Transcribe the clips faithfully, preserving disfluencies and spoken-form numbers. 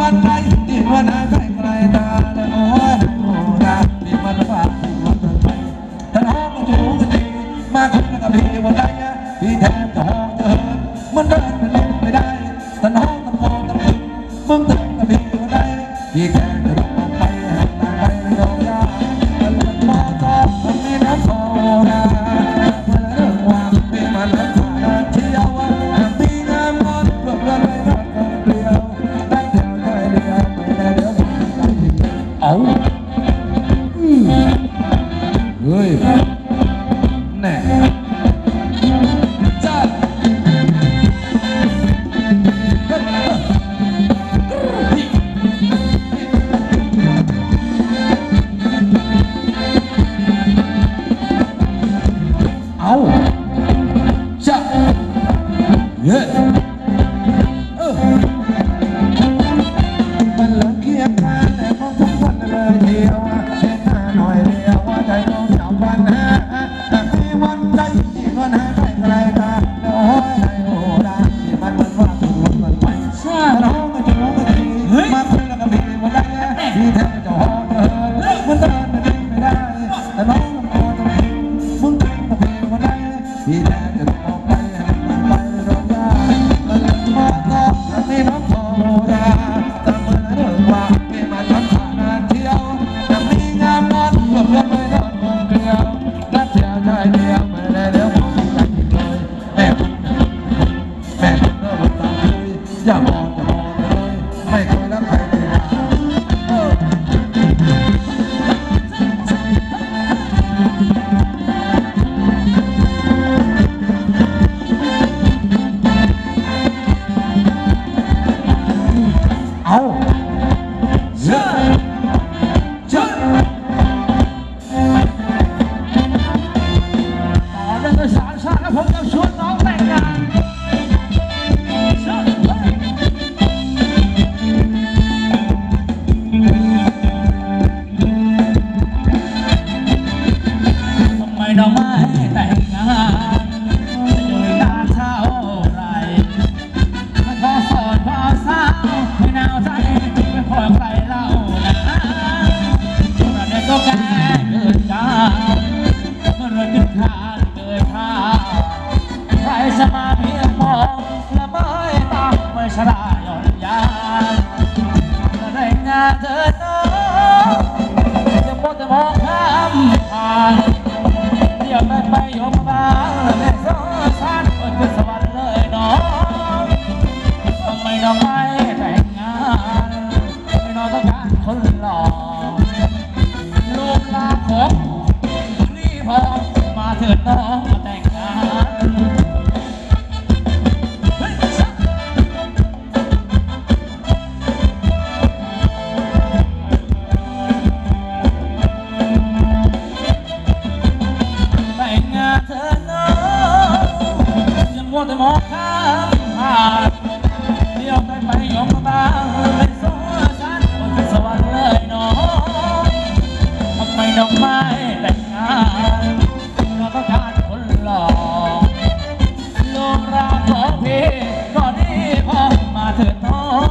วันหน้า เธอจะมัวแต่มองข้ามผ่านเดี๋ยวแม่ไปยมบาลแม่โซ่ชาติเปิดเป็นสวรรค์เลยน้องทำไมน้องไม่แต่งงานไม่น้องต้องการคนหล่อลูกลาของรีบพอมาเถิดน้องมาแต่งงานแต่มองข้ามผ่านเดี๋ยวได้ไปยอมบ้างไม่สงสารคนสวรรค์เลยน้องทำไมน้องไม่แต่งงานเราต้องการคนหล่อลูกรักของพี่ก็ดีพอมาเถิดน้อง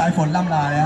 สายฝนล่ำลาแล้ว